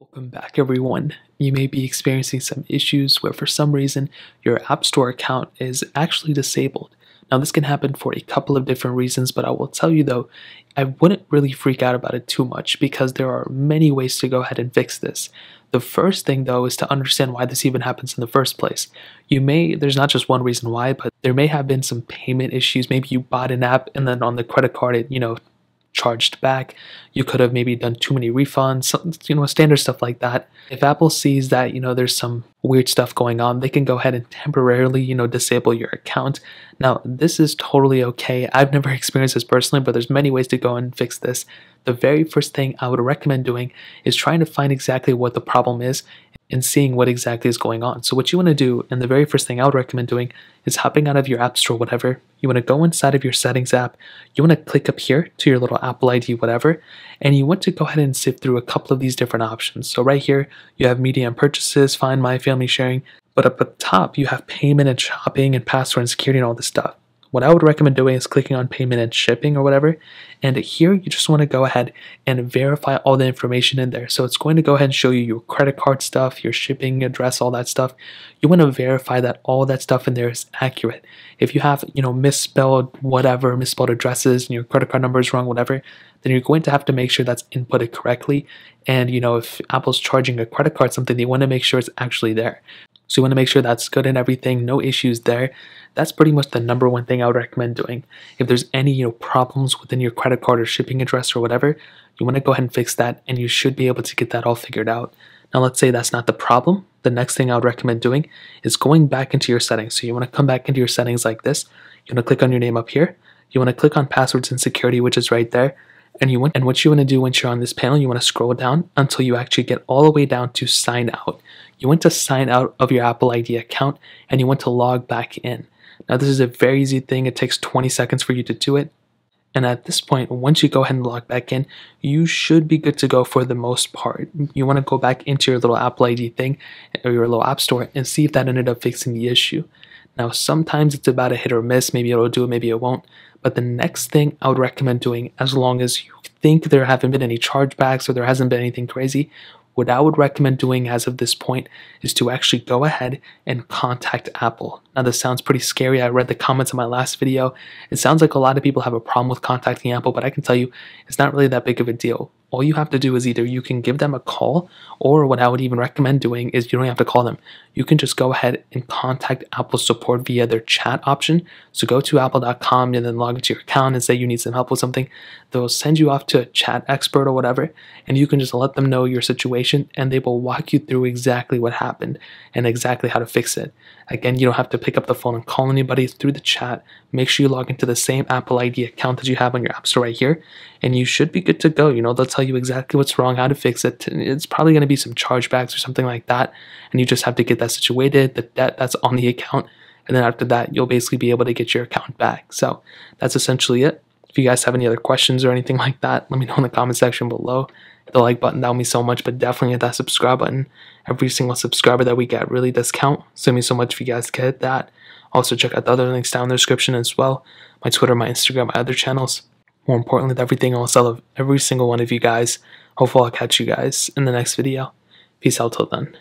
Welcome back, everyone. You may be experiencing some issues where for some reason your App Store account is actually disabled. Now this can happen for a couple of different reasons, but I will tell you though, I wouldn't really freak out about it too much because there are many ways to go ahead and fix this. The first thing though is to understand why this even happens in the first place. There's not just one reason why, but there may have been some payment issues. Maybe you bought an app and then on the credit card it, charged back. You could have maybe done too many refunds, standard stuff like that. If Apple sees that, there's some weird stuff going on, they can go ahead and temporarily, disable your account. Now, this is totally okay. I've never experienced this personally, but there's many ways to go and fix this. The very first thing I would recommend doing is trying to find exactly what the problem is and seeing what exactly is going on. So what you want to do, and the very first thing I would recommend doing, is hopping out of your App Store, whatever. You want to go inside of your settings app. You want to click up here to your little Apple ID, whatever, and you want to go ahead and sift through a couple of these different options. So right here, you have media and purchases, find my family sharing, but up at the top, you have payment and shopping and password and security and all this stuff. What I would recommend doing is clicking on payment and shipping or whatever, and here you just want to go ahead and verify all the information in there. So it's going to go ahead and show you your credit card stuff, your shipping address, all that stuff. You want to verify that all that stuff in there is accurate. If you have, misspelled addresses and your credit card number is wrong, whatever, then you're going to have to make sure that's inputted correctly. And, if Apple's charging a credit card something, they want to make sure it's actually there. So you want to make sure that's good and everything, no issues there. That's pretty much the number one thing I would recommend doing. If there's any problems within your credit card or shipping address or whatever, you want to go ahead and fix that and you should be able to get that all figured out. Now let's say that's not the problem. The next thing I would recommend doing is going back into your settings. So you want to come back into your settings like this. You want to click on your name up here. You want to click on passwords and security, which is right there. And what you want to do once you're on this panel, you want to scroll down until you actually get all the way down to sign out. You want to sign out of your Apple ID account and you want to log back in. Now this is a very easy thing. It takes 20 seconds for you to do it. And at this point, once you go ahead and log back in, you should be good to go for the most part. You want to go back into your little Apple ID thing or your little App Store and see if that ended up fixing the issue. Now, sometimes it's about a hit or miss. Maybe it'll do it, maybe it won't. But the next thing I would recommend doing, as long as you think there haven't been any chargebacks or there hasn't been anything crazy, what I would recommend doing as of this point is to actually go ahead and contact Apple. Now, this sounds pretty scary. I read the comments in my last video. It sounds like a lot of people have a problem with contacting Apple, but I can tell you it's not really that big of a deal. All you have to do is either you can give them a call, or what I would even recommend doing is you don't have to call them. You can just go ahead and contact Apple support via their chat option. So go to apple.com and then log into your account and say you need some help with something. They'll send you off to a chat expert or whatever, and you can just let them know your situation and they will walk you through exactly what happened and exactly how to fix it. Again, you don't have to pick up the phone and call anybody. Through the chat, make sure you log into the same Apple ID account that you have on your App Store right here, and you should be good to go. They'll tell you exactly what's wrong, how to fix it. It's probably going to be some chargebacks or something like that, and you just have to get that situated, the debt that's on the account, and then after that, you'll basically be able to get your account back. So that's essentially it. If you guys have any other questions or anything like that, let me know in the comment section below. Hit the like button, that would mean so much, but definitely hit that subscribe button. Every single subscriber that we get really does count, so it means so much if you guys could hit that. Also, check out the other links down in the description as well, my Twitter, my Instagram, my other channels. More importantly, with everything else, I love every single one of you guys. Hopefully I'll catch you guys in the next video. Peace out till then.